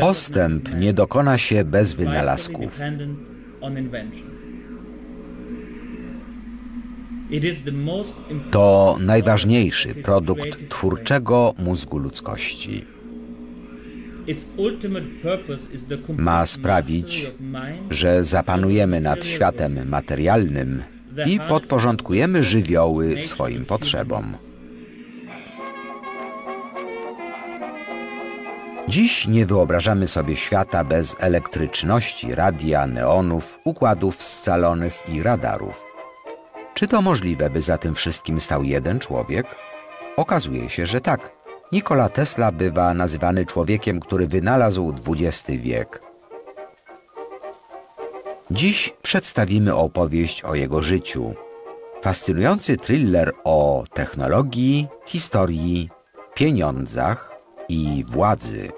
Postęp nie dokona się bez wynalazków. To najważniejszy produkt twórczego mózgu ludzkości. Ma sprawić, że zapanujemy nad światem materialnym i podporządkujemy żywioły swoim potrzebom. Dziś nie wyobrażamy sobie świata bez elektryczności, radia, neonów, układów scalonych i radarów. Czy to możliwe, by za tym wszystkim stał jeden człowiek? Okazuje się, że tak. Nikola Tesla bywa nazywany człowiekiem, który wynalazł XX wiek. Dziś przedstawimy opowieść o jego życiu. Fascynujący thriller o technologii, historii, pieniądzach i władzy.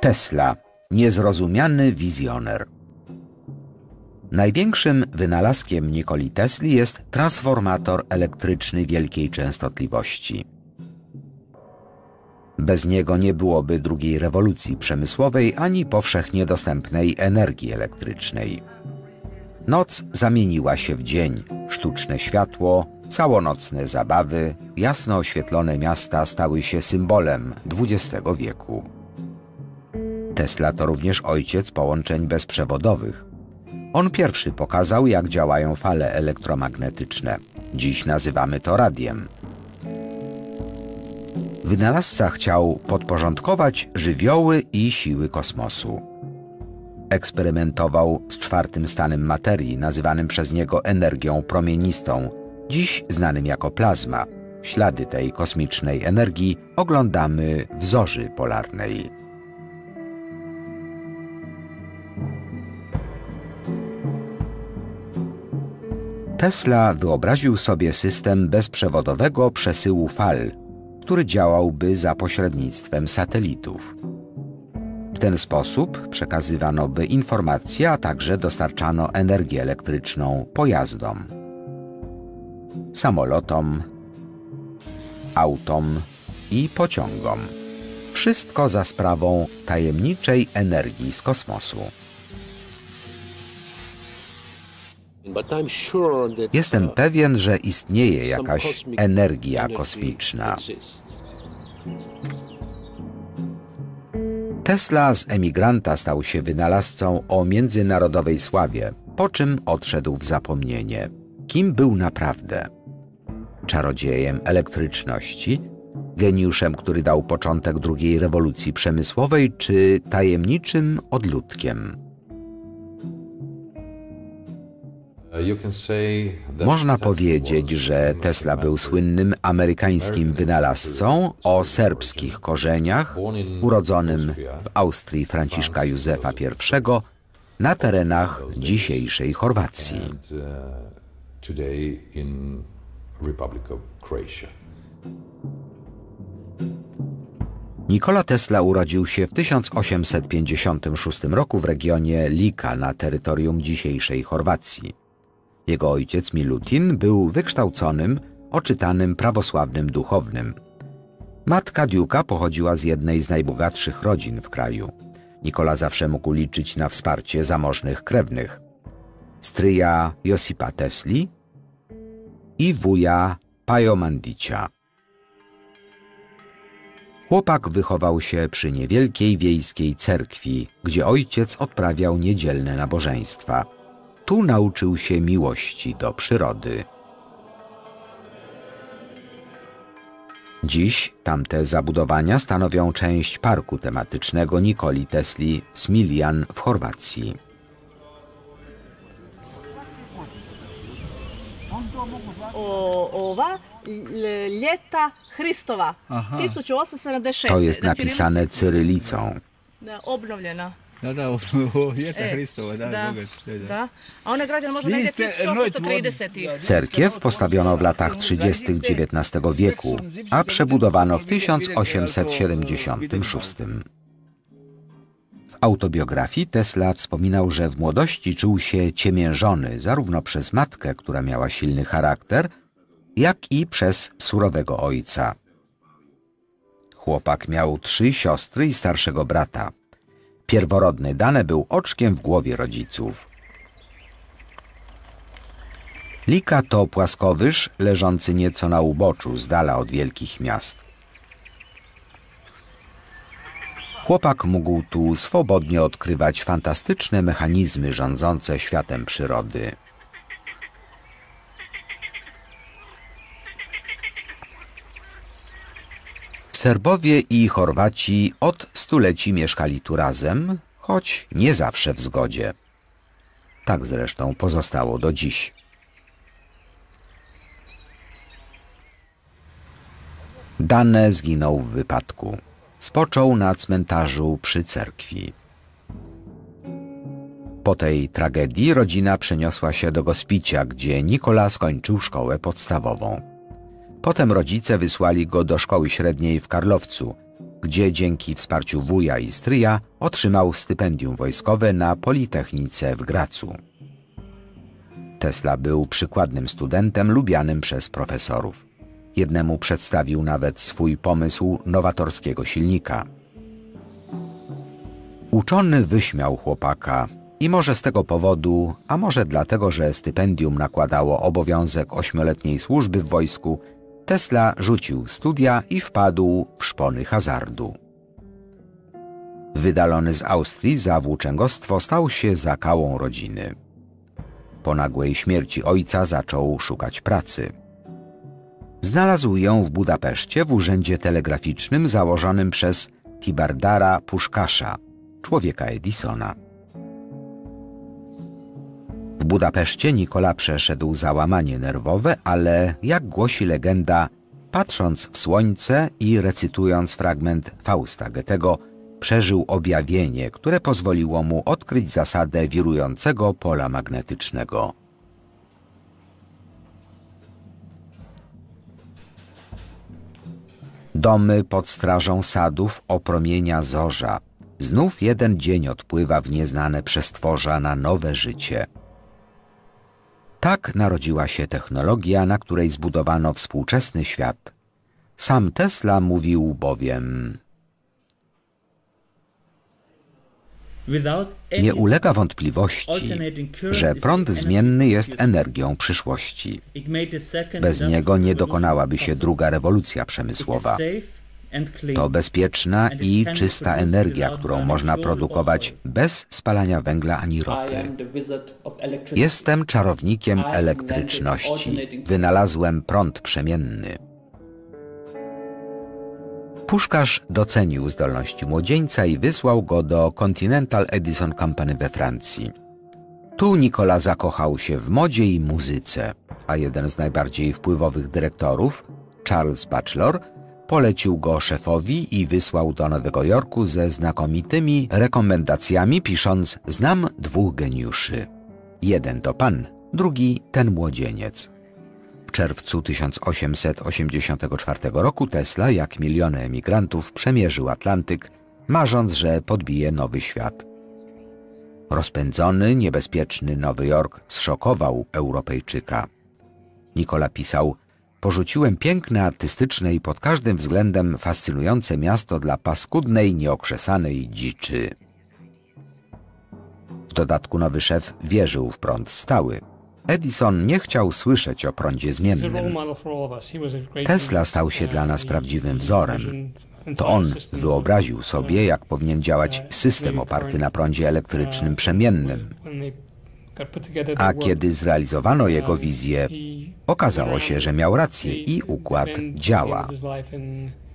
Tesla, niezrozumiany wizjoner. Największym wynalazkiem Nikoli Tesli jest transformator elektryczny wielkiej częstotliwości. Bez niego nie byłoby drugiej rewolucji przemysłowej ani powszechnie dostępnej energii elektrycznej. Noc zamieniła się w dzień, sztuczne światło, całonocne zabawy, jasno oświetlone miasta stały się symbolem XX wieku. Tesla to również ojciec połączeń bezprzewodowych. On pierwszy pokazał, jak działają fale elektromagnetyczne. Dziś nazywamy to radiem. Wynalazca chciał podporządkować żywioły i siły kosmosu. Eksperymentował z czwartym stanem materii, nazywanym przez niego energią promienistą, dziś znanym jako plazma. Ślady tej kosmicznej energii oglądamy w zorzy polarnej. Tesla wyobraził sobie system bezprzewodowego przesyłu fal, który działałby za pośrednictwem satelitów. W ten sposób przekazywano by informacje, a także dostarczano energię elektryczną pojazdom, samolotom, autom i pociągom. Wszystko za sprawą tajemniczej energii z kosmosu. Jestem pewien, że istnieje jakaś energia kosmiczna. Tesla z emigranta stał się wynalazcą o międzynarodowej sławie, po czym odszedł w zapomnienie. Kim był naprawdę? Czarodziejem elektryczności? Geniuszem, który dał początek drugiej rewolucji przemysłowej, czy tajemniczym odludkiem? Można powiedzieć, że Tesla był słynnym amerykańskim wynalazcą o serbskich korzeniach, urodzonym w Austrii Franciszka Józefa I na terenach dzisiejszej Chorwacji. Nikola Tesla urodził się w 1856 roku w regionie Lika na terytorium dzisiejszej Chorwacji. Jego ojciec Milutin był wykształconym, oczytanym prawosławnym duchownym. Matka Diuka pochodziła z jednej z najbogatszych rodzin w kraju. Nikola zawsze mógł liczyć na wsparcie zamożnych krewnych. Stryja Josipa Tesli i wuja Pajomandicia. Chłopak wychował się przy niewielkiej wiejskiej cerkwi, gdzie ojciec odprawiał niedzielne nabożeństwa. Tu nauczył się miłości do przyrody. Dziś tamte zabudowania stanowią część parku tematycznego Nikoli Tesli Smiljan w Chorwacji. Lieta Chrystowa, 1876. To jest napisane cyrylicą. Obnowljena. A ona građana možda negdje 1830. Cerkiew postawiono w latach 30. XIX wieku, a przebudowano w 1876. W autobiografii Tesla wspominał, że w młodości czuł się ciemiężony zarówno przez matkę, która miała silny charakter, jak i przez surowego ojca. Chłopak miał 3 siostry i starszego brata. Pierworodny Dane był oczkiem w głowie rodziców. Lika to płaskowyż leżący nieco na uboczu, z dala od wielkich miast. Chłopak mógł tu swobodnie odkrywać fantastyczne mechanizmy rządzące światem przyrody. Serbowie i Chorwaci od stuleci mieszkali tu razem, choć nie zawsze w zgodzie. Tak zresztą pozostało do dziś. Dane zginął w wypadku. Spoczął na cmentarzu przy cerkwi. Po tej tragedii rodzina przeniosła się do Gospicia, gdzie Nikola skończył szkołę podstawową. Potem rodzice wysłali go do szkoły średniej w Karlowcu, gdzie dzięki wsparciu wuja i stryja otrzymał stypendium wojskowe na Politechnice w Gracu. Tesla był przykładnym studentem lubianym przez profesorów. Jednemu przedstawił nawet swój pomysł nowatorskiego silnika. Uczony wyśmiał chłopaka i może z tego powodu, a może dlatego, że stypendium nakładało obowiązek 8-letniej służby w wojsku, Tesla rzucił studia i wpadł w szpony hazardu. Wydalony z Austrii za włóczęgostwo stał się zakałą rodziny. Po nagłej śmierci ojca zaczął szukać pracy. Znalazł ją w Budapeszcie w urzędzie telegraficznym założonym przez Tibardara Puszkasza, człowieka Edisona. W Budapeszcie Nikola przeszedł załamanie nerwowe, ale jak głosi legenda, patrząc w słońce i recytując fragment Fausta Goethego, przeżył objawienie, które pozwoliło mu odkryć zasadę wirującego pola magnetycznego. Domy pod strażą sadów opromienia zorza. Znów jeden dzień odpływa w nieznane przestworza na nowe życie. Tak narodziła się technologia, na której zbudowano współczesny świat. Sam Tesla mówił bowiem: nie ulega wątpliwości, że prąd zmienny jest energią przyszłości. Bez niego nie dokonałaby się druga rewolucja przemysłowa. To bezpieczna i czysta energia, którą można produkować bez spalania węgla ani ropy. Jestem czarownikiem elektryczności. Wynalazłem prąd przemienny. Puszkarz docenił zdolności młodzieńca i wysłał go do Continental Edison Company we Francji. Tu Nikola zakochał się w modzie i muzyce, a jeden z najbardziej wpływowych dyrektorów, Charles Batchelor, polecił go szefowi i wysłał do Nowego Jorku ze znakomitymi rekomendacjami, pisząc: znam 2 geniuszy. Jeden to pan, drugi ten młodzieniec. W czerwcu 1884 roku Tesla, jak miliony emigrantów, przemierzył Atlantyk, marząc, że podbije nowy świat. Rozpędzony, niebezpieczny Nowy Jork zszokował Europejczyka. Nikola pisał: porzuciłem piękne, artystyczne i pod każdym względem fascynujące miasto dla paskudnej, nieokrzesanej dziczy. W dodatku nowy szef wierzył w prąd stały. Edison nie chciał słyszeć o prądzie zmiennym. Tesla stał się dla nas prawdziwym wzorem. To on wyobraził sobie, jak powinien działać system oparty na prądzie elektrycznym przemiennym. A kiedy zrealizowano jego wizję, okazało się, że miał rację i układ działa.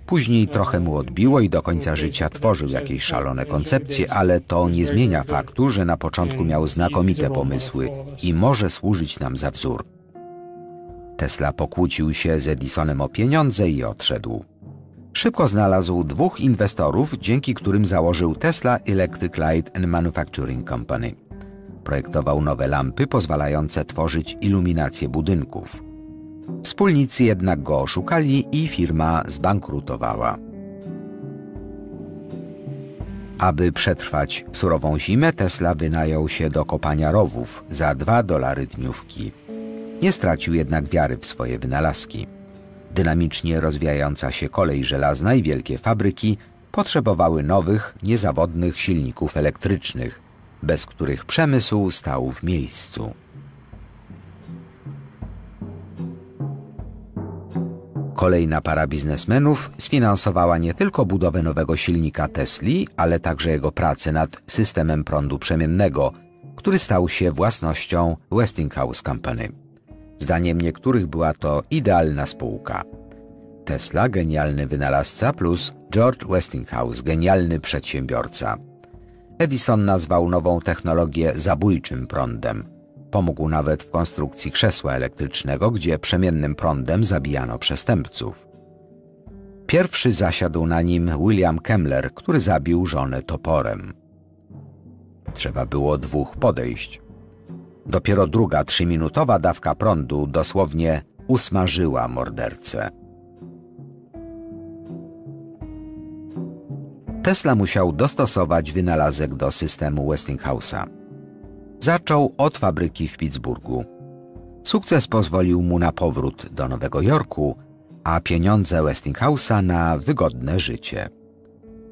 Później trochę mu odbiło i do końca życia tworzył jakieś szalone koncepcje, ale to nie zmienia faktu, że na początku miał znakomite pomysły i może służyć nam za wzór. Tesla pokłócił się z Edisonem o pieniądze i odszedł. Szybko znalazł 2 inwestorów, dzięki którym założył Tesla Electric Light and Manufacturing Company. Projektował nowe lampy pozwalające tworzyć iluminację budynków. Wspólnicy jednak go oszukali i firma zbankrutowała. Aby przetrwać surową zimę, Tesla wynajął się do kopania rowów za $2 dniówki. Nie stracił jednak wiary w swoje wynalazki. Dynamicznie rozwijająca się kolej żelazna i wielkie fabryki potrzebowały nowych, niezawodnych silników elektrycznych, bez których przemysł stał w miejscu. Kolejna para biznesmenów sfinansowała nie tylko budowę nowego silnika Tesli, ale także jego pracę nad systemem prądu przemiennego, który stał się własnością Westinghouse Company. Zdaniem niektórych była to idealna spółka. Tesla, genialny wynalazca, plus George Westinghouse, genialny przedsiębiorca. Edison nazwał nową technologię zabójczym prądem. Pomógł nawet w konstrukcji krzesła elektrycznego, gdzie przemiennym prądem zabijano przestępców. Pierwszy zasiadł na nim William Kemmler, który zabił żonę toporem. Trzeba było dwóch podejść. Dopiero druga, 3-minutowa dawka prądu dosłownie usmażyła mordercę. Tesla musiał dostosować wynalazek do systemu Westinghouse'a. Zaczął od fabryki w Pittsburghu. Sukces pozwolił mu na powrót do Nowego Jorku, a pieniądze Westinghouse'a na wygodne życie.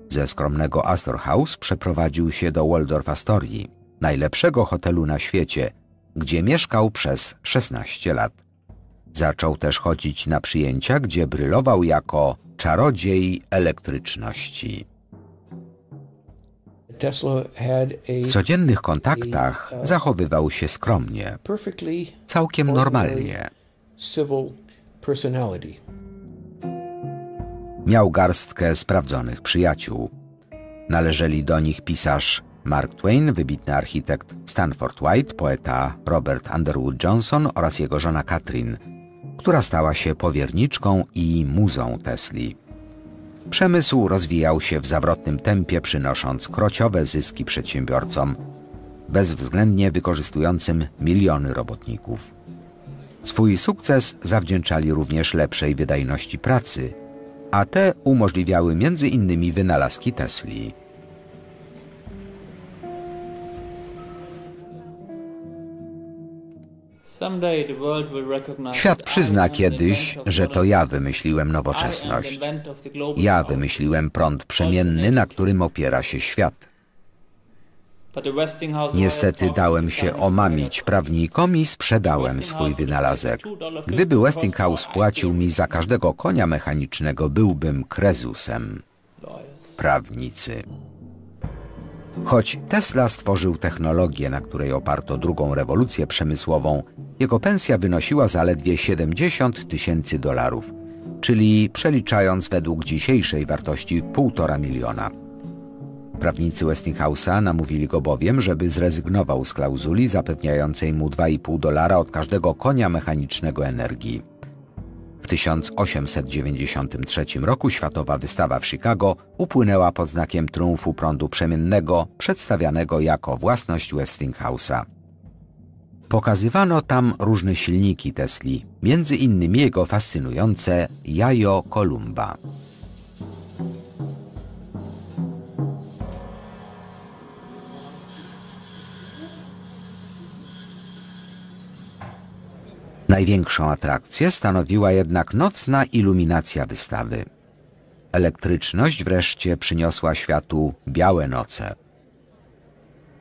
Ze skromnego Astor House przeprowadził się do Waldorf Astorii, najlepszego hotelu na świecie, gdzie mieszkał przez 16 lat. Zaczął też chodzić na przyjęcia, gdzie brylował jako czarodziej elektryczności. W codziennych kontaktach zachowywał się skromnie, całkiem normalnie. Miał garstkę sprawdzonych przyjaciół. Należeli do nich pisarz Mark Twain, wybitny architekt Stanford White, poeta Robert Underwood Johnson oraz jego żona Katherine, która stała się powierniczką i muzą Tesli. Przemysł rozwijał się w zawrotnym tempie, przynosząc krociowe zyski przedsiębiorcom, bezwzględnie wykorzystującym miliony robotników. Swój sukces zawdzięczali również lepszej wydajności pracy, a te umożliwiały m.in. wynalazki Tesli. Świat przyzna kiedyś, że to ja wymyśliłem nowoczesność. Ja wymyśliłem prąd przemienny, na którym opiera się świat. Niestety dałem się omamić prawnikom i sprzedałem swój wynalazek. Gdyby Westinghouse płacił mi za każdego konia mechanicznego, byłbym krezusem. Prawnicy. Choć Tesla stworzył technologię, na której oparto drugą rewolucję przemysłową, jego pensja wynosiła zaledwie 70 000 dolarów, czyli przeliczając według dzisiejszej wartości 1,5 miliona. Prawnicy Westinghouse'a namówili go bowiem, żeby zrezygnował z klauzuli zapewniającej mu 2,5 dolara od każdego konia mechanicznego energii. W 1893 roku Światowa Wystawa w Chicago upłynęła pod znakiem triumfu prądu przemiennego, przedstawianego jako własność Westinghouse'a. Pokazywano tam różne silniki Tesli, między innymi jego fascynujące jajo Kolumba. Największą atrakcję stanowiła jednak nocna iluminacja wystawy. Elektryczność wreszcie przyniosła światu białe noce.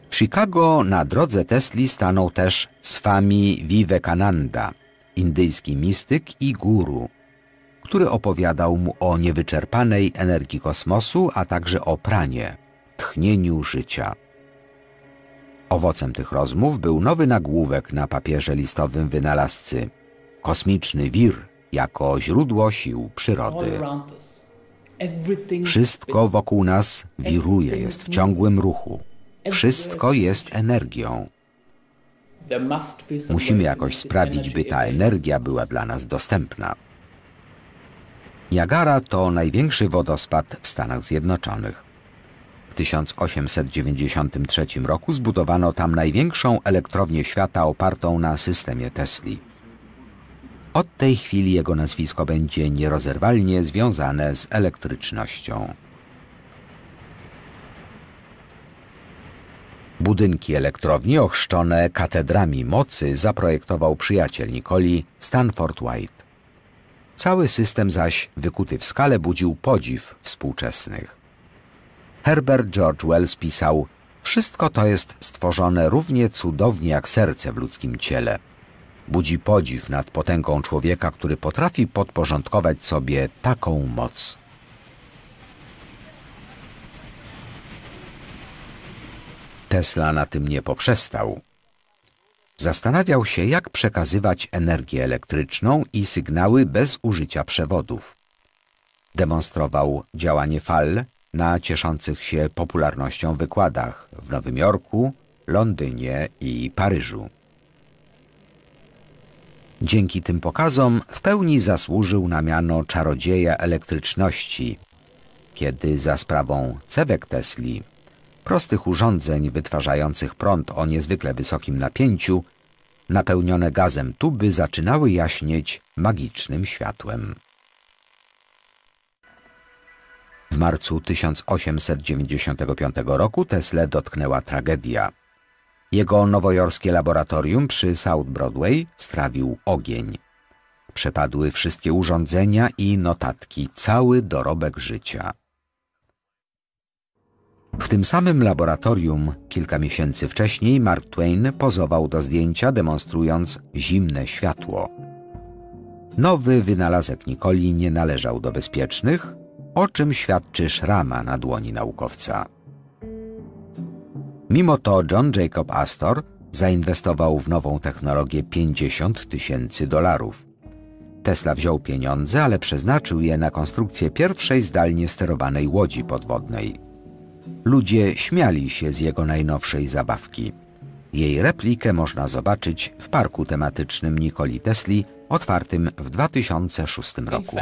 W Chicago na drodze Tesli stanął też Swami Vivekananda, indyjski mistyk i guru, który opowiadał mu o niewyczerpanej energii kosmosu, a także o pranie, tchnieniu życia. Owocem tych rozmów był nowy nagłówek na papierze listowym wynalazcy – kosmiczny wir jako źródło sił przyrody. Wszystko wokół nas wiruje, jest w ciągłym ruchu. Wszystko jest energią. Musimy jakoś sprawić, by ta energia była dla nas dostępna. Niagara to największy wodospad w Stanach Zjednoczonych. W 1893 roku zbudowano tam największą elektrownię świata opartą na systemie Tesli. Od tej chwili jego nazwisko będzie nierozerwalnie związane z elektrycznością. Budynki elektrowni ochrzczone katedrami mocy zaprojektował przyjaciel Nikoli, Stanford White. Cały system zaś, wykuty w skale, budził podziw współczesnych. Herbert George Wells pisał: wszystko to jest stworzone równie cudownie jak serce w ludzkim ciele. Budzi podziw nad potęgą człowieka, który potrafi podporządkować sobie taką moc. Tesla na tym nie poprzestał. Zastanawiał się, jak przekazywać energię elektryczną i sygnały bez użycia przewodów. Demonstrował działanie fal na cieszących się popularnością wykładach w Nowym Jorku, Londynie i Paryżu. Dzięki tym pokazom w pełni zasłużył na miano czarodzieja elektryczności, kiedy za sprawą cewek Tesli, prostych urządzeń wytwarzających prąd o niezwykle wysokim napięciu, napełnione gazem tuby zaczynały jaśnieć magicznym światłem. W marcu 1895 roku Tesla dotknęła tragedia. Jego nowojorskie laboratorium przy South Broadway strawił ogień. Przepadły wszystkie urządzenia i notatki, cały dorobek życia. W tym samym laboratorium kilka miesięcy wcześniej Mark Twain pozował do zdjęcia, demonstrując zimne światło. Nowy wynalazek Nikoli nie należał do bezpiecznych, o czym świadczy szrama na dłoni naukowca. Mimo to John Jacob Astor zainwestował w nową technologię $50 000. Tesla wziął pieniądze, ale przeznaczył je na konstrukcję pierwszej zdalnie sterowanej łodzi podwodnej. Ludzie śmiali się z jego najnowszej zabawki. Jej replikę można zobaczyć w parku tematycznym Nikoli Tesli, otwartym w 2006 roku.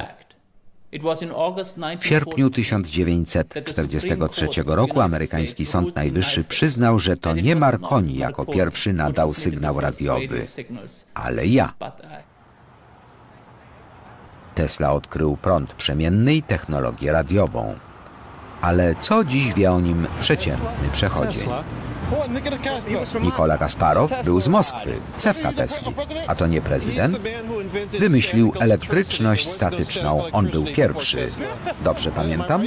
W sierpniu 1943 roku amerykański Sąd Najwyższy przyznał, że to nie Marconi jako pierwszy nadał sygnał radiowy, ale ja. Tesla odkrył prąd przemienny i technologię radiową. Ale co dziś wie o nim przeciętny przechodzień? Nikola Kasparow był z Moskwy, cewka Tesli. A to nie prezydent? Wymyślił elektryczność statyczną, on był pierwszy. Dobrze pamiętam?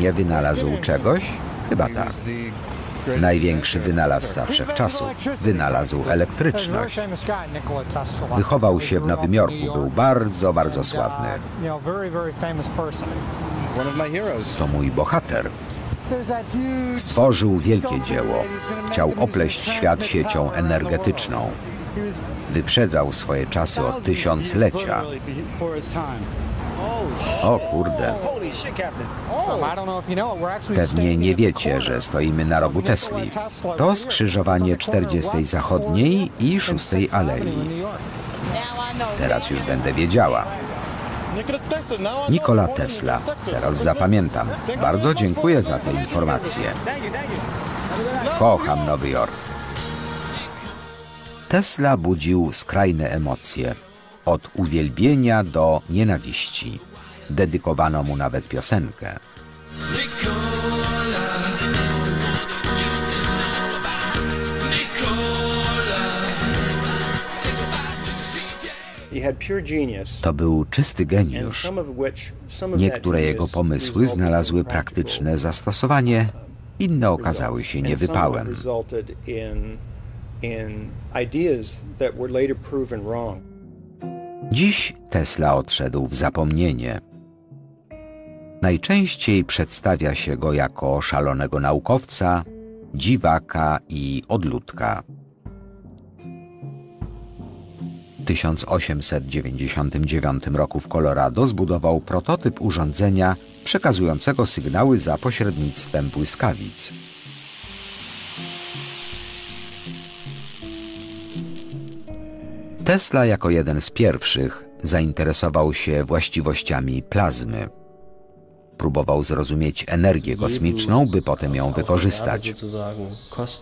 Nie wynalazł czegoś? Chyba tak. Największy wynalazca wszechczasów. Wynalazł elektryczność. Wychował się w Nowym Jorku, był bardzo, bardzo sławny. To mój bohater. Stworzył wielkie dzieło. Chciał opleść świat siecią energetyczną. Wyprzedzał swoje czasy o tysiąclecia. O kurde. Pewnie nie wiecie, że stoimy na rogu Tesli. To skrzyżowanie 40. Zachodniej i 6. Alei. Teraz już będę wiedziała. Nikola Tesla. Teraz zapamiętam. Bardzo dziękuję za te informacje. Kocham Nowy Jork. Tesla budził skrajne emocje. Od uwielbienia do nienawiści. Dedykowano mu nawet piosenkę. To był czysty geniusz. Niektóre jego pomysły znalazły praktyczne zastosowanie, inne okazały się niewypałem. Dziś Tesla odszedł w zapomnienie. Najczęściej przedstawia się go jako szalonego naukowca, dziwaka i odludka. W 1899 roku w Colorado zbudował prototyp urządzenia przekazującego sygnały za pośrednictwem błyskawic. Tesla jako jeden z pierwszych zainteresował się właściwościami plazmy. Próbował zrozumieć energię kosmiczną, by potem ją wykorzystać.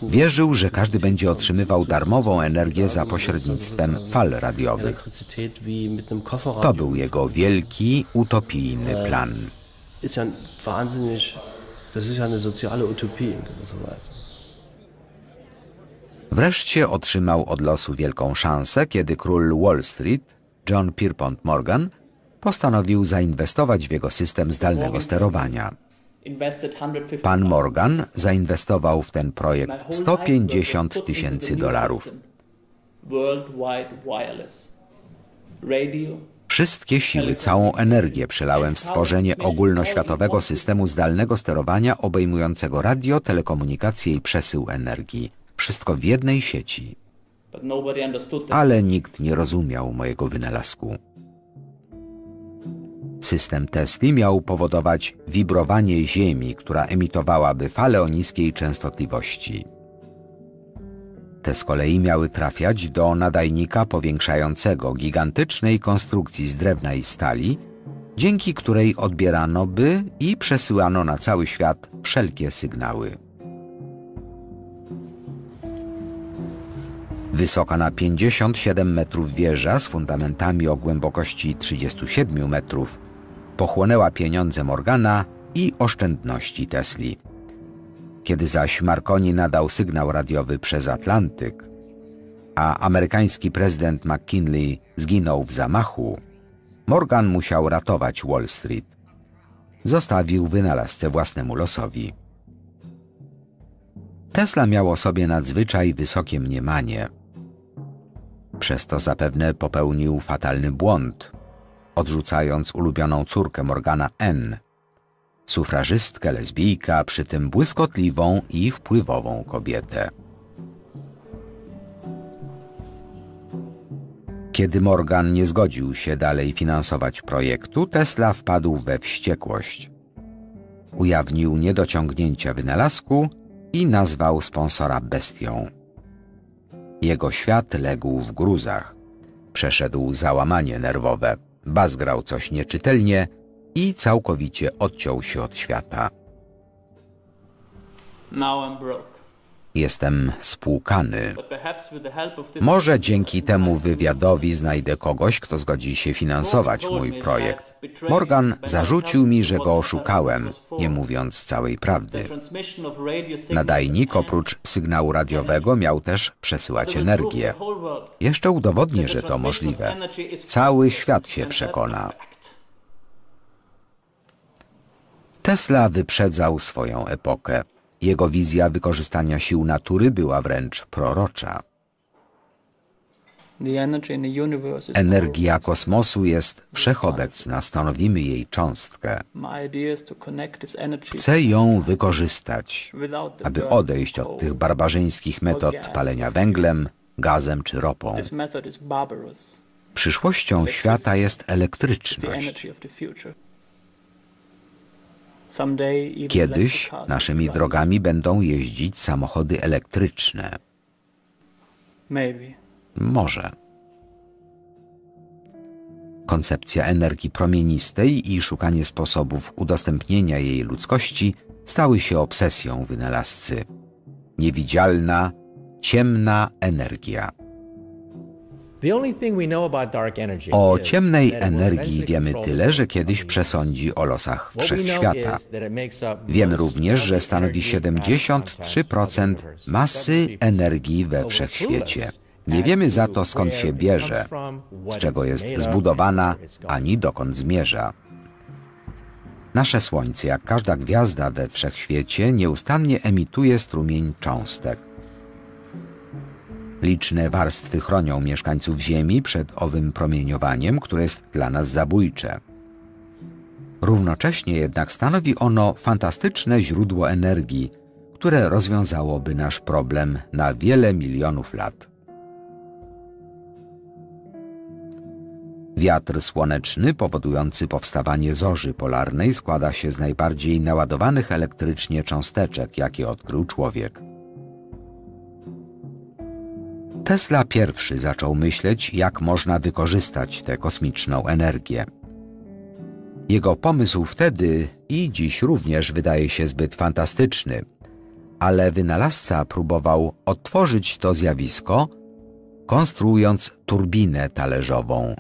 Wierzył, że każdy będzie otrzymywał darmową energię za pośrednictwem fal radiowych. To był jego wielki, utopijny plan. Wreszcie otrzymał od losu wielką szansę, kiedy król Wall Street, John Pierpont Morgan postanowił zainwestować w jego system zdalnego sterowania. Pan Morgan zainwestował w ten projekt $150 000. Wszystkie siły, całą energię przelałem w stworzenie ogólnoświatowego systemu zdalnego sterowania obejmującego radio, telekomunikację i przesył energii. Wszystko w jednej sieci. Ale nikt nie rozumiał mojego wynalazku. System Tesli miał powodować wibrowanie Ziemi, która emitowałaby fale o niskiej częstotliwości. Te z kolei miały trafiać do nadajnika powiększającego gigantycznej konstrukcji z drewna i stali, dzięki której odbierano by i przesyłano na cały świat wszelkie sygnały. Wysoka na 57 metrów wieża z fundamentami o głębokości 37 metrów pochłonęła pieniądze Morgana i oszczędności Tesli. Kiedy zaś Marconi nadał sygnał radiowy przez Atlantyk, a amerykański prezydent McKinley zginął w zamachu, Morgan musiał ratować Wall Street. Zostawił wynalazcę własnemu losowi. Tesla miał o sobie nadzwyczaj wysokie mniemanie. Przez to zapewne popełnił fatalny błąd, odrzucając ulubioną córkę Morgana N., sufrażystkę, lesbijka, przy tym błyskotliwą i wpływową kobietę. Kiedy Morgan nie zgodził się dalej finansować projektu, Tesla wpadł we wściekłość. Ujawnił niedociągnięcia wynalazku i nazwał sponsora bestią. Jego świat legł w gruzach. Przeszedł załamanie nerwowe, bazgrał coś nieczytelnie i całkowicie odciął się od świata. Jestem spłukany. Może dzięki temu wywiadowi znajdę kogoś, kto zgodzi się finansować mój projekt. Morgan zarzucił mi, że go oszukałem, nie mówiąc całej prawdy. Nadajnik oprócz sygnału radiowego miał też przesyłać energię. Jeszcze udowodnię, że to możliwe. Cały świat się przekona. Tesla wyprzedzał swoją epokę. Jego wizja wykorzystania sił natury była wręcz prorocza. Energia kosmosu jest wszechobecna, stanowimy jej cząstkę. Chcę ją wykorzystać, aby odejść od tych barbarzyńskich metod palenia węglem, gazem czy ropą. Przyszłością świata jest elektryczność. Kiedyś naszymi drogami będą jeździć samochody elektryczne. Może. Koncepcja energii promienistej i szukanie sposobów udostępnienia jej ludzkości stały się obsesją wynalazcy. Niewidzialna, ciemna energia. O ciemnej energii wiemy tyle, że kiedyś przesądzi o losach wszechświata. Wiemy również, że stanowi 73% masy energii we wszechświecie. Nie wiemy za to, skąd się bierze, z czego jest zbudowana, ani dokąd zmierza. Nasze Słońce, jak każda gwiazda we wszechświecie, nieustannie emituje strumień cząstek. Liczne warstwy chronią mieszkańców Ziemi przed owym promieniowaniem, które jest dla nas zabójcze. Równocześnie jednak stanowi ono fantastyczne źródło energii, które rozwiązałoby nasz problem na wiele milionów lat. Wiatr słoneczny powodujący powstawanie zorzy polarnej składa się z najbardziej naładowanych elektrycznie cząsteczek, jakie odkrył człowiek. Tesla pierwszy zaczął myśleć, jak można wykorzystać tę kosmiczną energię. Jego pomysł wtedy i dziś również wydaje się zbyt fantastyczny, ale wynalazca próbował odtworzyć to zjawisko, konstruując turbinę talerzową,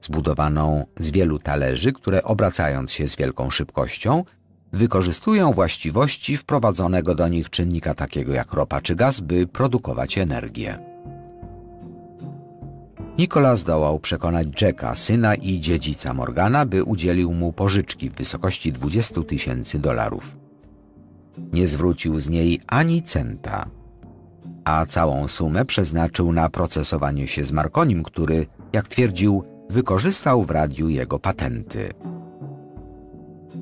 zbudowaną z wielu talerzy, które obracając się z wielką szybkością, wykorzystują właściwości wprowadzonego do nich czynnika takiego jak ropa czy gaz, by produkować energię. Nikola zdołał przekonać Jacka, syna i dziedzica Morgana, by udzielił mu pożyczki w wysokości $20 000. Nie zwrócił z niej ani centa, a całą sumę przeznaczył na procesowanie się z Marconim, który, jak twierdził, wykorzystał w radiu jego patenty.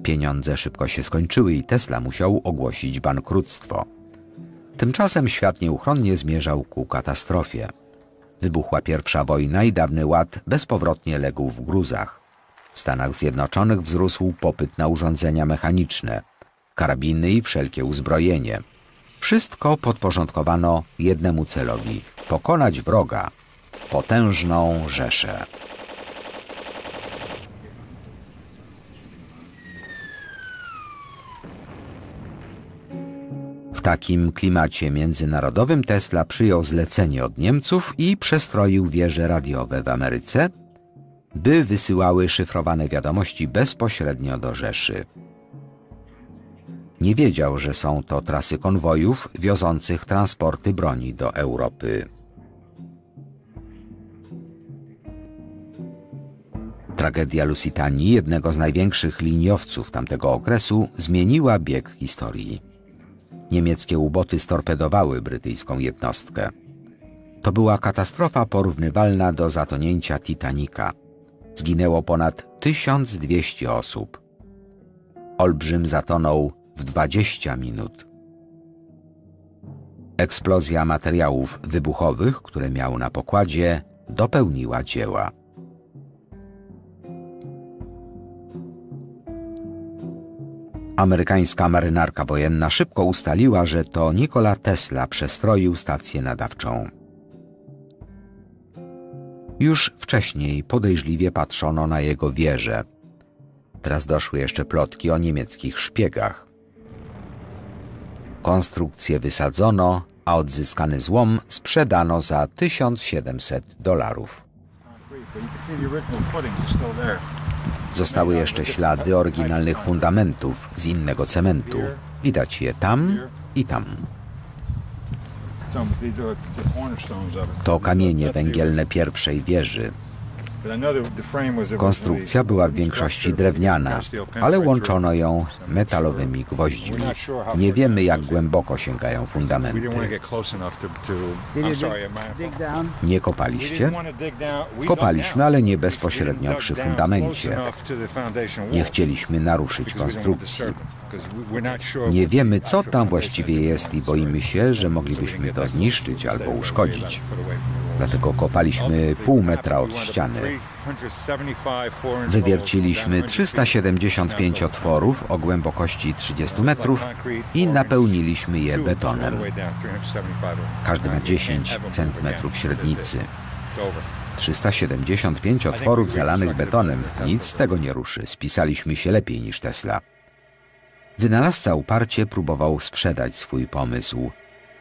Pieniądze szybko się skończyły i Tesla musiał ogłosić bankructwo. Tymczasem świat nieuchronnie zmierzał ku katastrofie. Wybuchła pierwsza wojna i dawny ład bezpowrotnie legł w gruzach. W Stanach Zjednoczonych wzrósł popyt na urządzenia mechaniczne, karabiny i wszelkie uzbrojenie. Wszystko podporządkowano jednemu celowi – pokonać wroga, potężną rzeszę. W takim klimacie międzynarodowym Tesla przyjął zlecenie od Niemców i przestroił wieże radiowe w Ameryce, by wysyłały szyfrowane wiadomości bezpośrednio do Rzeszy. Nie wiedział, że są to trasy konwojów wiozących transporty broni do Europy. Tragedia Lusitanii, jednego z największych liniowców tamtego okresu, zmieniła bieg historii. Niemieckie uboty storpedowały brytyjską jednostkę. To była katastrofa porównywalna do zatonięcia Titanika. Zginęło ponad 1200 osób. Olbrzym zatonął w 20 minut. Eksplozja materiałów wybuchowych, które miał na pokładzie, dopełniła dzieła. Amerykańska marynarka wojenna szybko ustaliła, że to Nikola Tesla przestroił stację nadawczą. Już wcześniej podejrzliwie patrzono na jego wieżę. Teraz doszły jeszcze plotki o niemieckich szpiegach. Konstrukcję wysadzono, a odzyskany złom sprzedano za $1700. Zostały jeszcze ślady oryginalnych fundamentów z innego cementu. Widać je tam i tam. To kamienie węgielne pierwszej wieży. Konstrukcja była w większości drewniana, ale łączono ją metalowymi gwoździami. Nie wiemy, jak głęboko sięgają fundamenty. Nie kopaliście? Kopaliśmy, ale nie bezpośrednio przy fundamencie. Nie chcieliśmy naruszyć konstrukcji. Nie wiemy, co tam właściwie jest i boimy się, że moglibyśmy to zniszczyć albo uszkodzić. Dlatego kopaliśmy pół metra od ściany. Wywierciliśmy 375 otworów o głębokości 30 metrów i napełniliśmy je betonem. Każdy ma 10 cm średnicy. 375 otworów zalanych betonem, nic z tego nie ruszy. Spisaliśmy się lepiej niż Tesla. Wynalazca uparcie próbował sprzedać swój pomysł.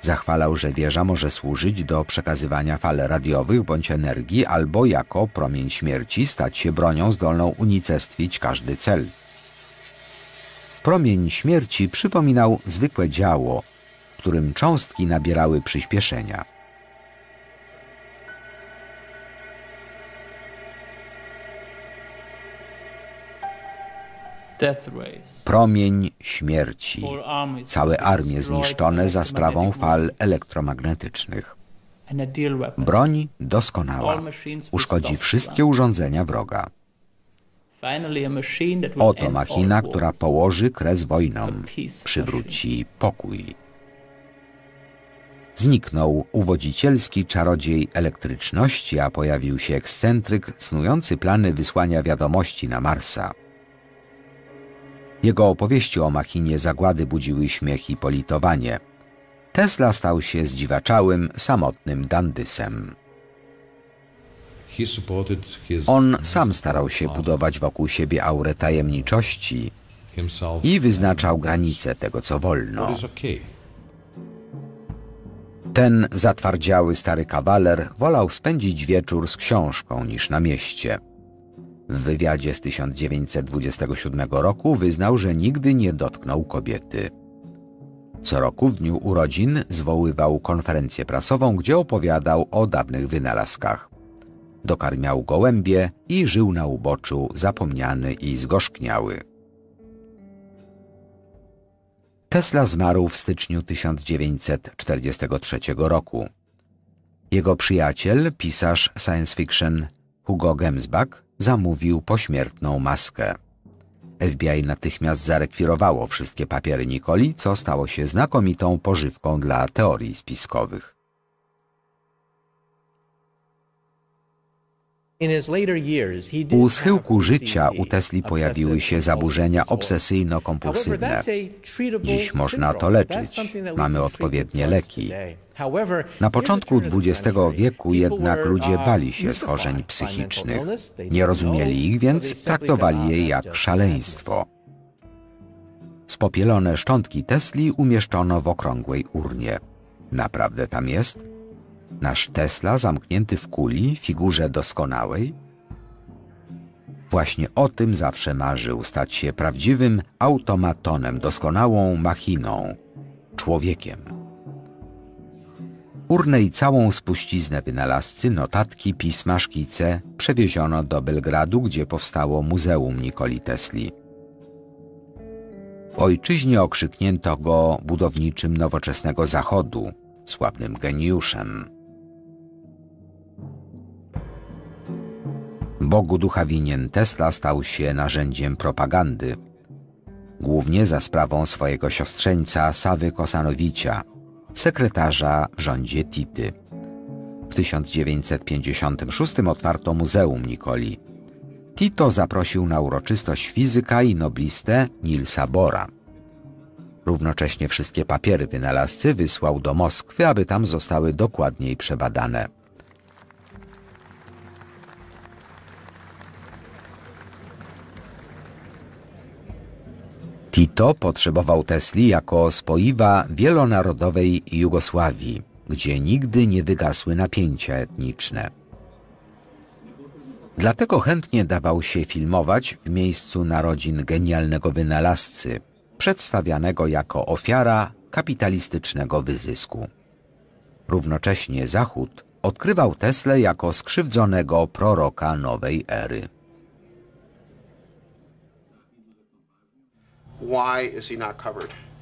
Zachwalał, że wieża może służyć do przekazywania fal radiowych bądź energii albo jako promień śmierci stać się bronią zdolną unicestwić każdy cel. Promień śmierci przypominał zwykłe działo, w którym cząstki nabierały przyspieszenia. Promień śmierci. Całe armie zniszczone za sprawą fal elektromagnetycznych. Broń doskonała. Uszkodzi wszystkie urządzenia wroga. Oto machina, która położy kres wojnom. Przywróci pokój. Zniknął uwodzicielski czarodziej elektryczności, a pojawił się ekscentryk snujący plany wysłania wiadomości na Marsa. Jego opowieści o machinie zagłady budziły śmiech i politowanie. Tesla stał się zdziwaczałym, samotnym dandysem. On sam starał się budować wokół siebie aurę tajemniczości i wyznaczał granice tego, co wolno. Ten zatwardziały stary kawaler wolał spędzić wieczór z książką niż na mieście. W wywiadzie z 1927 roku wyznał, że nigdy nie dotknął kobiety. Co roku w dniu urodzin zwoływał konferencję prasową, gdzie opowiadał o dawnych wynalazkach. dokarmiał gołębie i żył na uboczu zapomniany i zgorzkniały. Tesla zmarł w styczniu 1943 roku. Jego przyjaciel, pisarz science fiction Hugo Gemsbach, zamówił pośmiertną maskę. FBI natychmiast zarekwirowało wszystkie papiery Nikoli, co stało się znakomitą pożywką dla teorii spiskowych. U schyłku życia u Tesli pojawiły się zaburzenia obsesyjno-kompulsywne. Dziś można to leczyć. Mamy odpowiednie leki. Na początku XX wieku jednak ludzie bali się schorzeń psychicznych. Nie rozumieli ich, więc traktowali je jak szaleństwo. Spopielone szczątki Tesli umieszczono w okrągłej urnie. Naprawdę tam jest? Nasz Tesla zamknięty w kuli, figurze doskonałej? Właśnie o tym zawsze marzył, stać się prawdziwym automatonem, doskonałą machiną, człowiekiem. Urnę i całą spuściznę wynalazcy, notatki, pisma, szkice przewieziono do Belgradu, gdzie powstało Muzeum Nikoli Tesli. W ojczyźnie okrzyknięto go budowniczym nowoczesnego Zachodu, sławnym geniuszem. Bogu ducha winien Tesla stał się narzędziem propagandy, głównie za sprawą swojego siostrzeńca Sawy Kosanowicza, sekretarza w rządzie Tity. W 1956 otwarto Muzeum Nikoli. Tito zaprosił na uroczystość fizyka i noblistę Nielsa Bohra. Równocześnie wszystkie papiery wynalazcy wysłał do Moskwy, aby tam zostały dokładniej przebadane. Tito potrzebował Tesli jako spoiwa wielonarodowej Jugosławii, gdzie nigdy nie wygasły napięcia etniczne. Dlatego chętnie dawał się filmować w miejscu narodzin genialnego wynalazcy, przedstawianego jako ofiara kapitalistycznego wyzysku. Równocześnie Zachód odkrywał Teslę jako skrzywdzonego proroka nowej ery.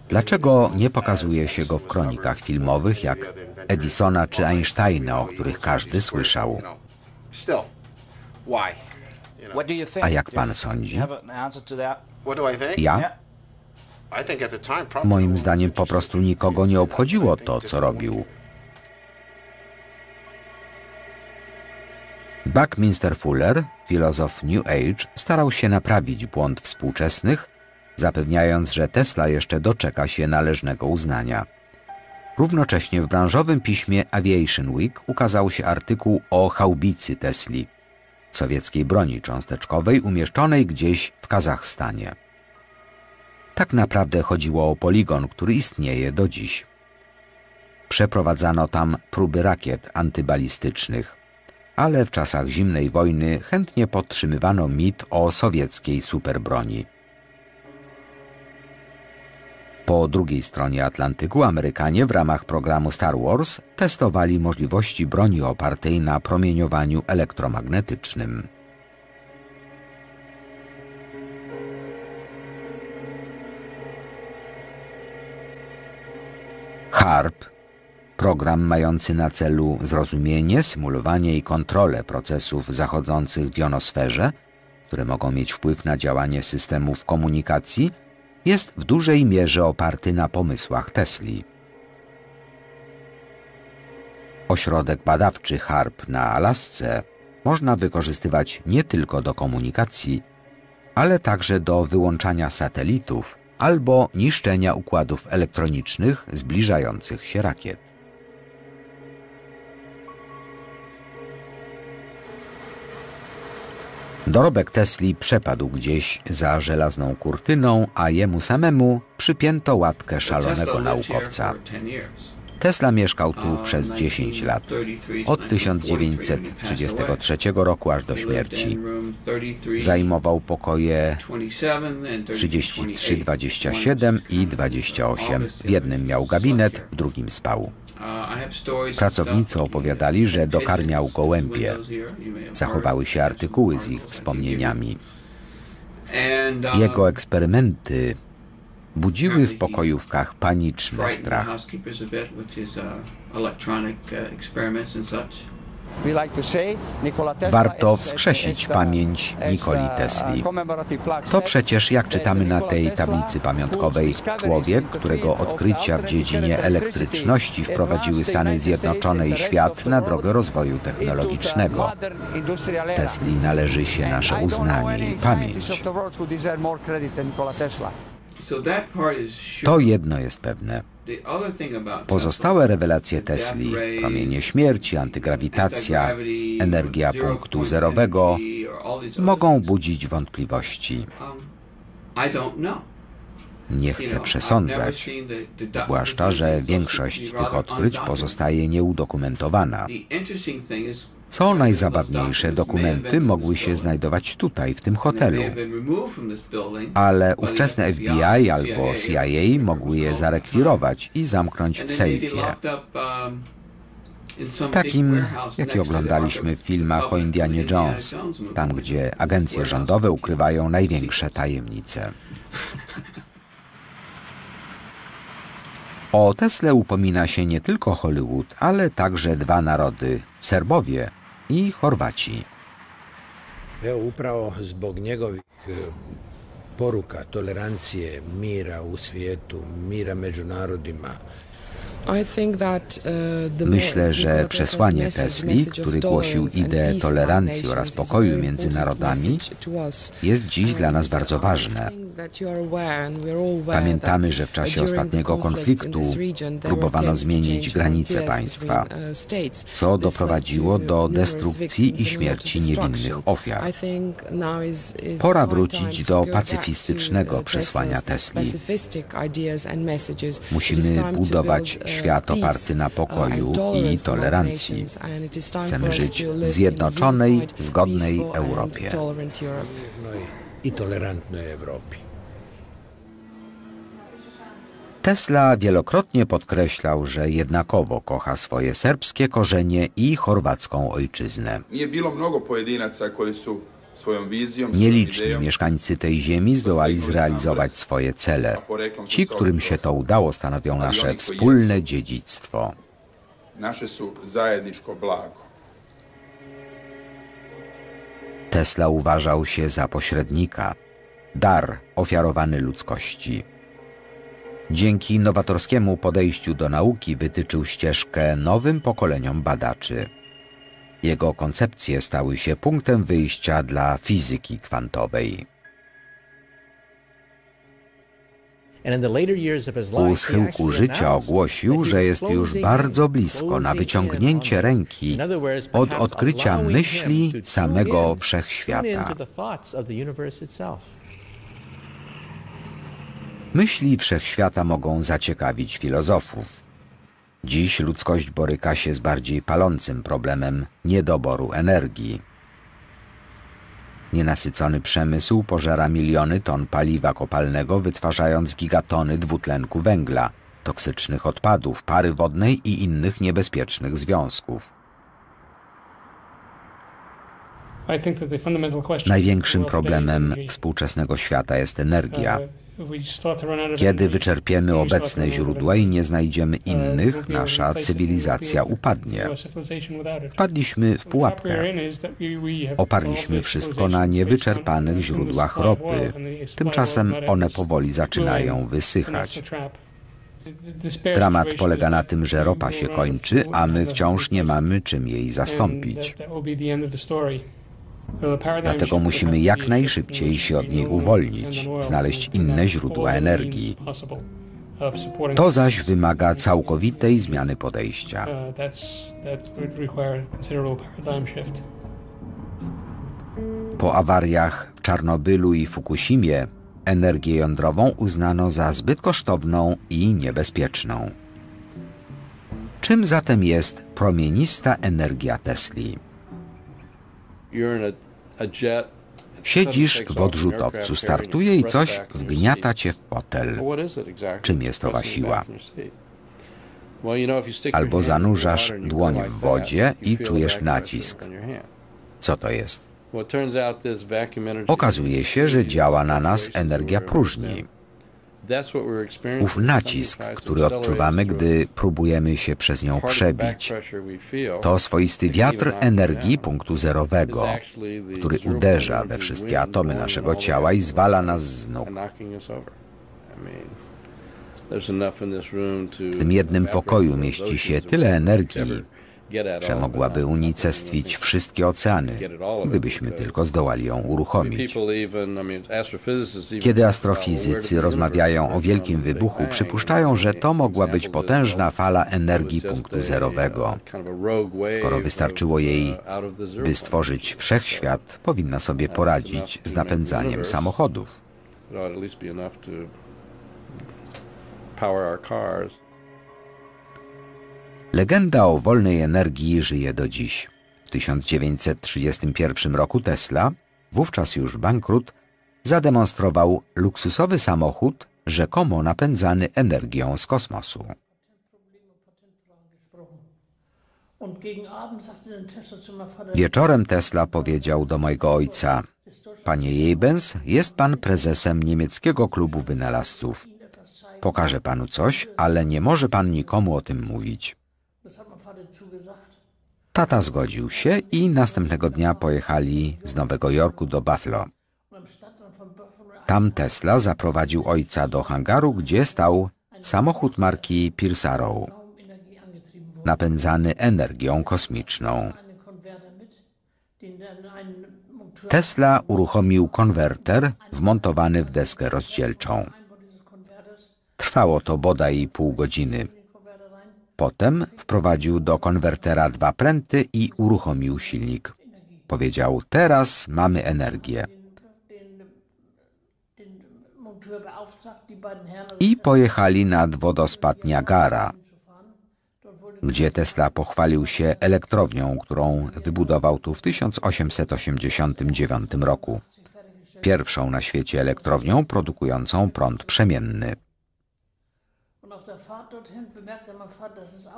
Dlaczego nie pokazuje się go w kronikach filmowych jak Edisona czy Einsteina, o których każdy słyszał? A jak pan sądzi? Ja? Moim zdaniem po prostu nikogo nie obchodziło to, co robił. Buckminster Fuller, filozof New Age, starał się naprawić błąd współczesnych, zapewniając, że Tesla jeszcze doczeka się należnego uznania. Równocześnie w branżowym piśmie Aviation Week ukazał się artykuł o haubicy Tesli, sowieckiej broni cząsteczkowej umieszczonej gdzieś w Kazachstanie. Tak naprawdę chodziło o poligon, który istnieje do dziś. Przeprowadzano tam próby rakiet antybalistycznych, ale w czasach zimnej wojny chętnie podtrzymywano mit o sowieckiej superbroni. Po drugiej stronie Atlantyku Amerykanie w ramach programu Star Wars testowali możliwości broni opartej na promieniowaniu elektromagnetycznym. HARP, program mający na celu zrozumienie, symulowanie i kontrolę procesów zachodzących w jonosferze, które mogą mieć wpływ na działanie systemów komunikacji, jest w dużej mierze oparty na pomysłach Tesli. Ośrodek badawczy HARP na Alasce można wykorzystywać nie tylko do komunikacji, ale także do wyłączania satelitów albo niszczenia układów elektronicznych zbliżających się rakiet. Dorobek Tesli przepadł gdzieś za żelazną kurtyną, a jemu samemu przypięto łatkę szalonego naukowca. Tesla mieszkał tu przez 10 lat, od 1933 roku aż do śmierci. Zajmował pokoje 33, 27 i 28. W jednym miał gabinet, w drugim spał. Pracownicy opowiadali, że dokarmiał gołębie. Zachowały się artykuły z ich wspomnieniami. Jego eksperymenty budziły w pokojówkach paniczny strach. Warto wskrzesić pamięć Nikoli Tesli. To przecież, jak czytamy na tej tablicy pamiątkowej, człowiek, którego odkrycia w dziedzinie elektryczności wprowadziły Stany Zjednoczone i świat na drogę rozwoju technologicznego. Tesli należy się nasze uznanie i pamięć. To jedno jest pewne. Pozostałe rewelacje Tesli, promienie śmierci, antygrawitacja, energia punktu zerowego, mogą budzić wątpliwości. Nie chcę przesądzać, zwłaszcza że większość tych odkryć pozostaje nieudokumentowana. Co najzabawniejsze, dokumenty mogły się znajdować tutaj, w tym hotelu, ale ówczesne FBI albo CIA mogły je zarekwirować i zamknąć w sejfie, takim, jaki oglądaliśmy w filmach o Indianie Jones, tam gdzie agencje rządowe ukrywają największe tajemnice. O Tesle upomina się nie tylko Hollywood, ale także dwa narody, Serbowie i Chorwaci. Poruka tolerancje, mira u światu, mira między narodima. Myślę, że przesłanie Tesli, który głosił ideę tolerancji oraz pokoju między narodami, jest dziś dla nas bardzo ważne. Pamiętamy, że w czasie ostatniego konfliktu próbowano zmienić granice państwa, co doprowadziło do destrukcji i śmierci niewinnych ofiar. Pora wrócić do pacyfistycznego przesłania Tesli. Musimy budować świat oparty na pokoju i tolerancji. Chcemy żyć w zjednoczonej, zgodnej Europie. Tesla wielokrotnie podkreślał, że jednakowo kocha swoje serbskie korzenie i chorwacką ojczyznę. Nieliczni mieszkańcy tej ziemi zdołali zrealizować swoje cele. Ci, którym się to udało, stanowią nasze wspólne dziedzictwo. Tesla uważał się za pośrednika, dar ofiarowany ludzkości. Dzięki nowatorskiemu podejściu do nauki wytyczył ścieżkę nowym pokoleniom badaczy. Jego koncepcje stały się punktem wyjścia dla fizyki kwantowej. U schyłku życia ogłosił, że jest już bardzo blisko na wyciągnięcie ręki od odkrycia myśli samego wszechświata. Myśli wszechświata mogą zaciekawić filozofów. Dziś ludzkość boryka się z bardziej palącym problemem niedoboru energii. Nienasycony przemysł pożera miliony ton paliwa kopalnego, wytwarzając gigatony dwutlenku węgla, toksycznych odpadów, pary wodnej i innych niebezpiecznych związków. Największym problemem współczesnego świata jest energia. Kiedy wyczerpiemy obecne źródła i nie znajdziemy innych, nasza cywilizacja upadnie. Wpadliśmy w pułapkę. Oparliśmy wszystko na niewyczerpanych źródłach ropy. Tymczasem one powoli zaczynają wysychać. Dramat polega na tym, że ropa się kończy, a my wciąż nie mamy czym jej zastąpić. Dlatego musimy jak najszybciej się od niej uwolnić, znaleźć inne źródła energii. To zaś wymaga całkowitej zmiany podejścia. Po awariach w Czarnobylu i Fukusimie energię jądrową uznano za zbyt kosztowną i niebezpieczną. Czym zatem jest promienista energia Tesli? Siedzisz w odrzutowcu, startuje i coś wgniata cię w fotel. Czym jest owa siła? Albo zanurzasz dłoń w wodzie i czujesz nacisk. Co to jest? Okazuje się, że działa na nas energia próżni. Ów nacisk, który odczuwamy, gdy próbujemy się przez nią przebić, to swoisty wiatr energii punktu zerowego, który uderza we wszystkie atomy naszego ciała i zwala nas z nóg. W tym jednym pokoju mieści się tyle energii, że mogłaby unicestwić wszystkie oceany, gdybyśmy tylko zdołali ją uruchomić. Kiedy astrofizycy rozmawiają o wielkim wybuchu, przypuszczają, że to mogła być potężna fala energii punktu zerowego. Skoro wystarczyło jej, by stworzyć wszechświat, powinna sobie poradzić z napędzaniem samochodów. Legenda o wolnej energii żyje do dziś. W 1931 roku Tesla, wówczas już bankrut, zademonstrował luksusowy samochód rzekomo napędzany energią z kosmosu. Wieczorem Tesla powiedział do mojego ojca: „Panie Jebens, jest pan prezesem niemieckiego klubu wynalazców. Pokażę panu coś, ale nie może pan nikomu o tym mówić”. Tata zgodził się i następnego dnia pojechali z Nowego Jorku do Buffalo. Tam Tesla zaprowadził ojca do hangaru, gdzie stał samochód marki Pirsarrow, napędzany energią kosmiczną. Tesla uruchomił konwerter wmontowany w deskę rozdzielczą. Trwało to bodaj pół godziny. Potem wprowadził do konwertera dwa pręty i uruchomił silnik. Powiedział: „Teraz mamy energię”. I pojechali nad wodospad Niagara, gdzie Tesla pochwalił się elektrownią, którą wybudował tu w 1889 roku. Pierwszą na świecie elektrownią produkującą prąd przemienny.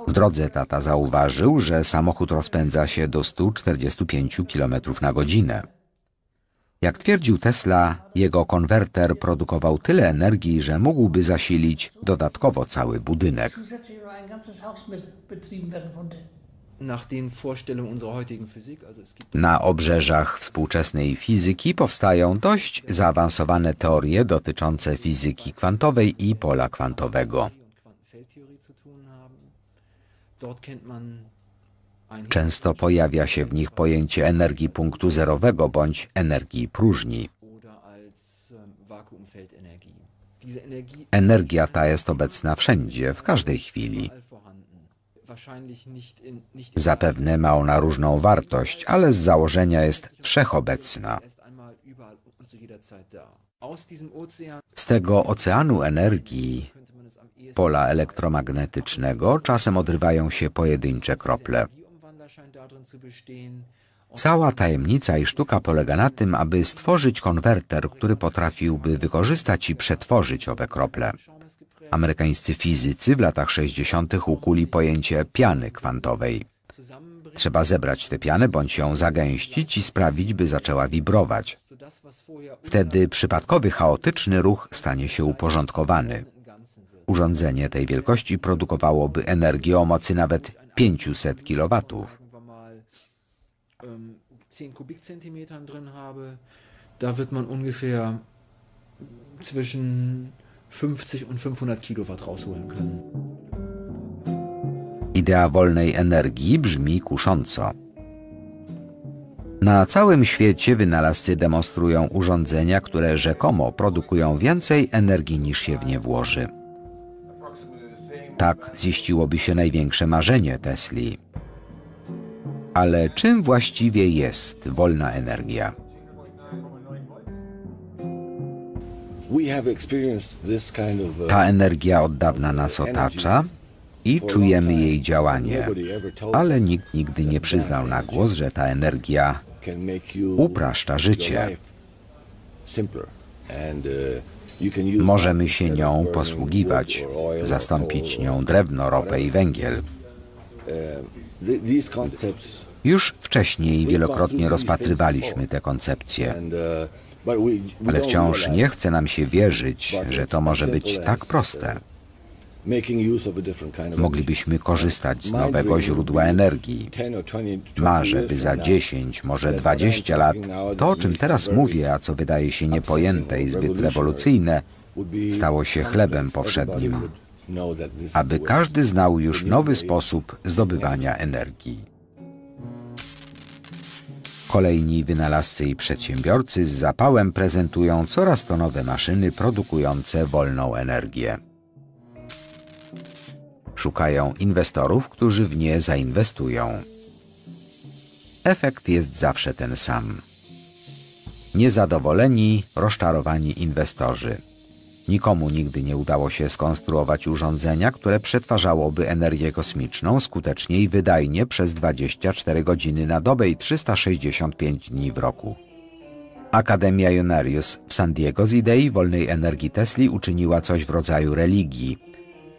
W drodze tata zauważył, że samochód rozpędza się do 145 km na godzinę. Jak twierdził Tesla, jego konwerter produkował tyle energii, że mógłby zasilić dodatkowo cały budynek. Na obrzeżach współczesnej fizyki powstają dość zaawansowane teorie dotyczące fizyki kwantowej i pola kwantowego. Często pojawia się w nich pojęcie energii punktu zerowego bądź energii próżni. Energia ta jest obecna wszędzie, w każdej chwili. Zapewne ma ona różną wartość, ale z założenia jest wszechobecna. Z tego oceanu energii, pola elektromagnetycznego, czasem odrywają się pojedyncze krople. Cała tajemnica i sztuka polega na tym, aby stworzyć konwerter, który potrafiłby wykorzystać i przetworzyć owe krople. Amerykańscy fizycy w latach 60. ukuli pojęcie piany kwantowej. Trzeba zebrać tę pianę bądź ją zagęścić i sprawić, by zaczęła wibrować. Wtedy przypadkowy, chaotyczny ruch stanie się uporządkowany. Urządzenie tej wielkości produkowałoby energię o mocy nawet 500 kW. Idea wolnej energii brzmi kusząco. Na całym świecie wynalazcy demonstrują urządzenia, które rzekomo produkują więcej energii niż się w nie włoży. Tak ziściłoby się największe marzenie Tesli. Ale czym właściwie jest wolna energia? Ta energia od dawna nas otacza i czujemy jej działanie, ale nikt nigdy nie przyznał na głos, że ta energia upraszcza życie. Możemy się nią posługiwać, zastąpić nią drewno, ropę i węgiel. Już wcześniej wielokrotnie rozpatrywaliśmy te koncepcje, ale wciąż nie chce nam się wierzyć, że to może być tak proste. Moglibyśmy korzystać z nowego źródła energii. Marzę, by za 10, może 20 lat, to o czym teraz mówię, a co wydaje się niepojęte i zbyt rewolucyjne, stało się chlebem powszednim, aby każdy znał już nowy sposób zdobywania energii. Kolejni wynalazcy i przedsiębiorcy z zapałem prezentują coraz to nowe maszyny produkujące wolną energię. Szukają inwestorów, którzy w nie zainwestują. Efekt jest zawsze ten sam. Niezadowoleni, rozczarowani inwestorzy. Nikomu nigdy nie udało się skonstruować urządzenia, które przetwarzałoby energię kosmiczną skutecznie i wydajnie przez 24 godziny na dobę i 365 dni w roku. Akademia Unarius w San Diego z idei wolnej energii Tesli uczyniła coś w rodzaju religii.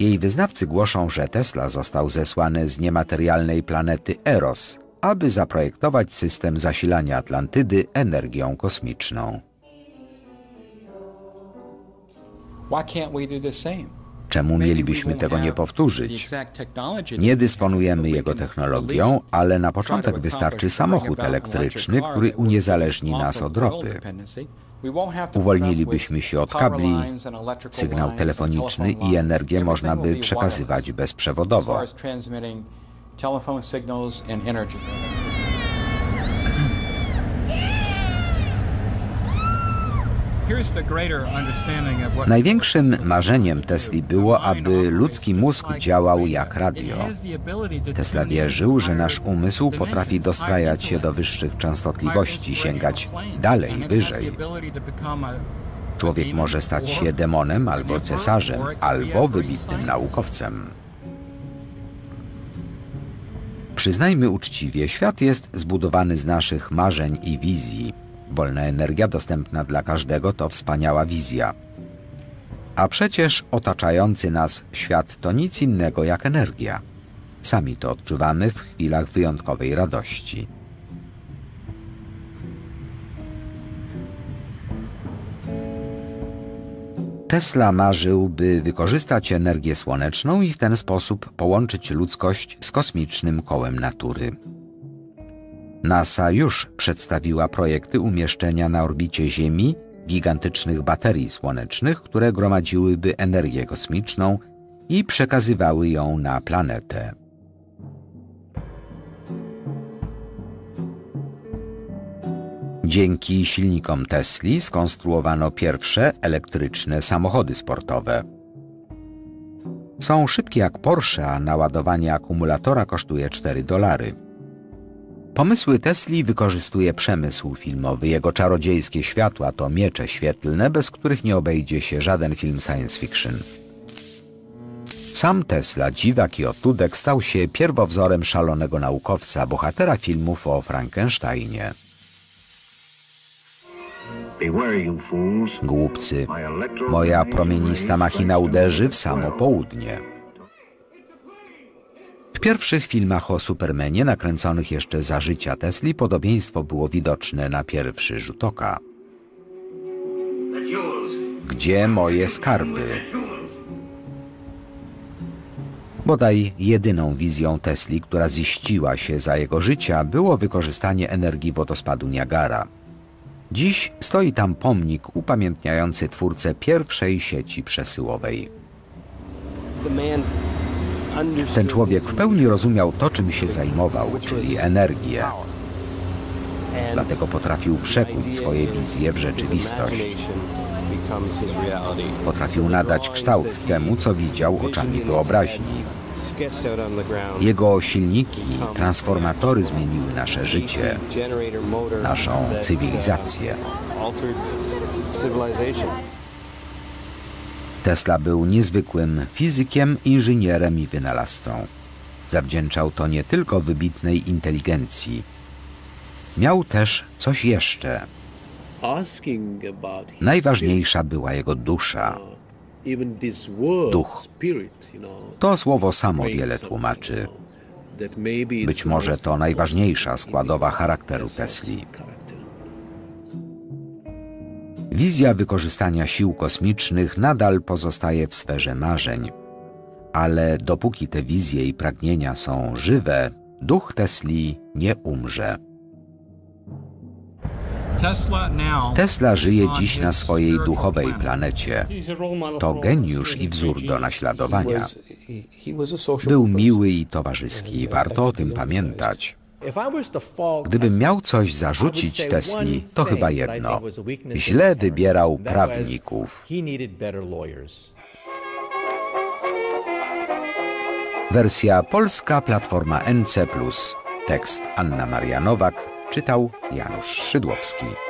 Jej wyznawcy głoszą, że Tesla został zesłany z niematerialnej planety Eros, aby zaprojektować system zasilania Atlantydy energią kosmiczną. Czemu mielibyśmy tego nie powtórzyć? Nie dysponujemy jego technologią, ale na początek wystarczy samochód elektryczny, który uniezależni nas od ropy. Uwolnilibyśmy się od kabli, sygnał telefoniczny i energię można by przekazywać bezprzewodowo. Największym marzeniem Tesli było, aby ludzki mózg działał jak radio. Tesla wierzył, że nasz umysł potrafi dostrajać się do wyższych częstotliwości, sięgać dalej, wyżej. Człowiek może stać się demonem albo cesarzem, albo wybitnym naukowcem. Przyznajmy uczciwie, świat jest zbudowany z naszych marzeń i wizji. Wolna energia dostępna dla każdego to wspaniała wizja. A przecież otaczający nas świat to nic innego jak energia. Sami to odczuwamy w chwilach wyjątkowej radości. Tesla marzył, by wykorzystać energię słoneczną i w ten sposób połączyć ludzkość z kosmicznym kołem natury. NASA już przedstawiła projekty umieszczenia na orbicie Ziemi gigantycznych baterii słonecznych, które gromadziłyby energię kosmiczną i przekazywały ją na planetę. Dzięki silnikom Tesli skonstruowano pierwsze elektryczne samochody sportowe. Są szybkie jak Porsche, a naładowanie akumulatora kosztuje $4. Pomysły Tesli wykorzystuje przemysł filmowy. Jego czarodziejskie światła to miecze świetlne, bez których nie obejdzie się żaden film science fiction. Sam Tesla, dziwak i odtudek, stał się pierwowzorem szalonego naukowca, bohatera filmów o Frankensteinie. Głupcy, moja promienista machina uderzy w samo południe. W pierwszych filmach o Supermanie, nakręconych jeszcze za życia Tesli, podobieństwo było widoczne na pierwszy rzut oka. Gdzie moje skarby? Bodaj jedyną wizją Tesli, która ziściła się za jego życia, było wykorzystanie energii wodospadu Niagara. Dziś stoi tam pomnik upamiętniający twórcę pierwszej sieci przesyłowej. Ten człowiek w pełni rozumiał to, czym się zajmował, czyli energię. Dlatego potrafił przekuć swoje wizje w rzeczywistość. Potrafił nadać kształt temu, co widział oczami wyobraźni. Jego silniki, transformatory zmieniły nasze życie, naszą cywilizację. Tesla był niezwykłym fizykiem, inżynierem i wynalazcą. Zawdzięczał to nie tylko wybitnej inteligencji. Miał też coś jeszcze. Najważniejsza była jego dusza. Duch. To słowo samo wiele tłumaczy. Być może to najważniejsza składowa charakteru Tesli. Wizja wykorzystania sił kosmicznych nadal pozostaje w sferze marzeń, ale dopóki te wizje i pragnienia są żywe, duch Tesli nie umrze. Tesla żyje dziś na swojej duchowej planecie. To geniusz i wzór do naśladowania. Był miły i towarzyski, warto o tym pamiętać. Gdybym miał coś zarzucić Tesli, to chyba jedno. Źle wybierał prawników. Wersja polska, Platforma NC+. Tekst Anna Maria Nowak, czytał Janusz Szydłowski.